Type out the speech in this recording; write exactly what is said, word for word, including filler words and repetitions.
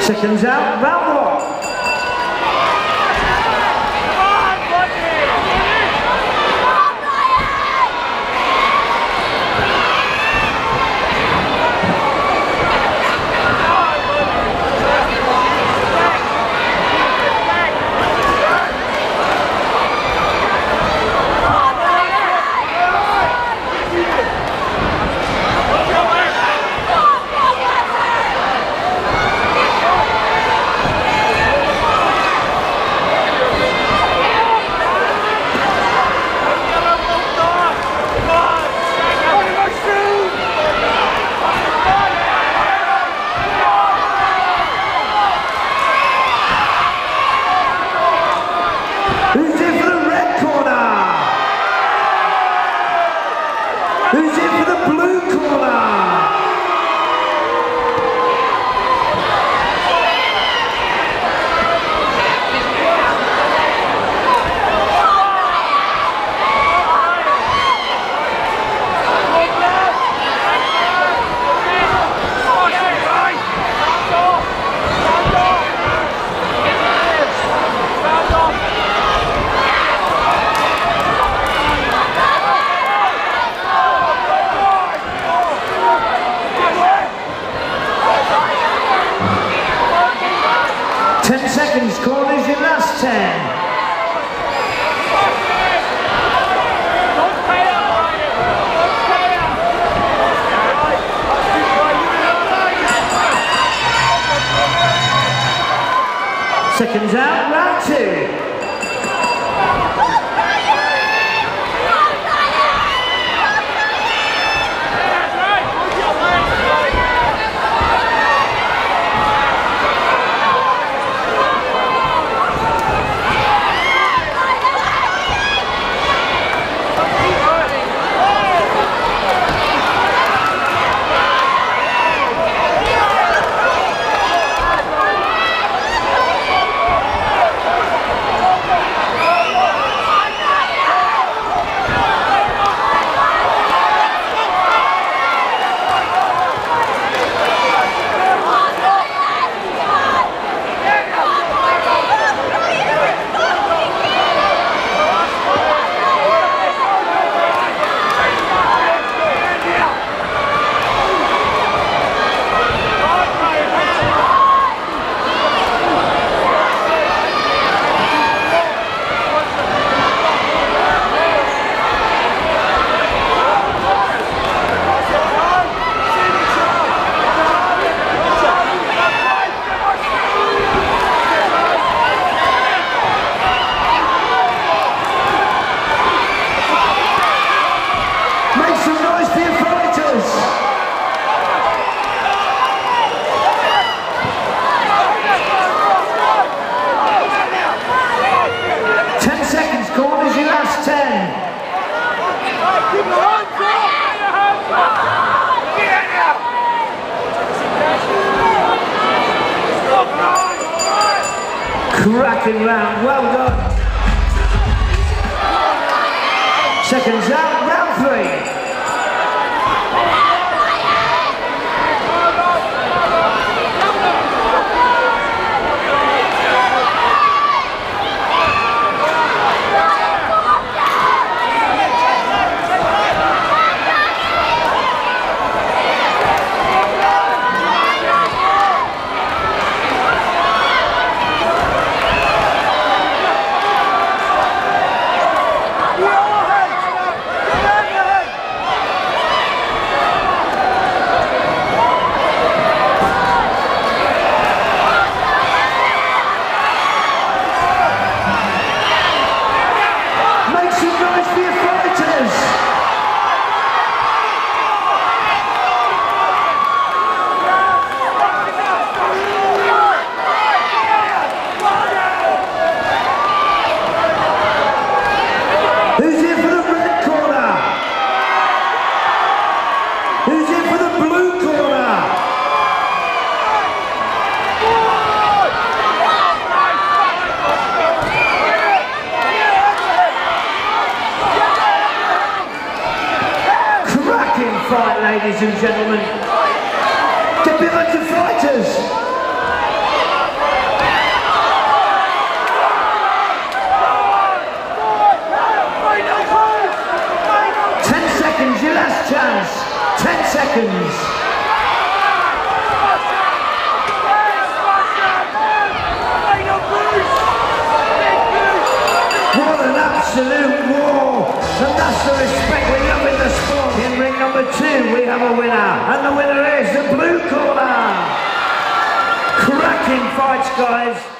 Seconds out, round one. ten seconds, corners in last ten. Seconds out, round two. Cracking round, well done. Seconds out, round three. Fight, ladies and gentlemen. The Bitter Fighters. seconds. Absolute war, and that's the respect we have in the sport. In ring number two we have a winner, and the winner is the blue corner. Cracking fights, guys.